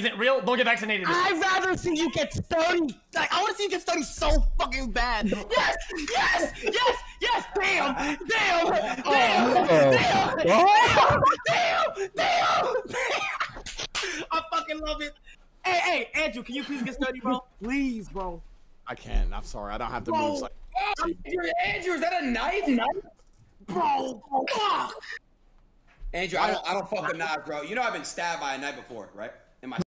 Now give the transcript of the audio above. isn't real, they'll get vaccinated. I'd rather see you get sturdy. Like, I want to see you get sturdy so fucking bad. Yes, yes, yes, yes. Damn, damn, damn, damn, damn, damn, damn. I fucking love it. Hey, hey, Andrew, can you please get sturdy, bro? Please, bro. I can. I'm sorry. I don't have the moves. Like Andrew, is that a knife? Bro, fuck. Andrew, I don't fuck with knives, bro. You know I've been stabbed by a knife before, right?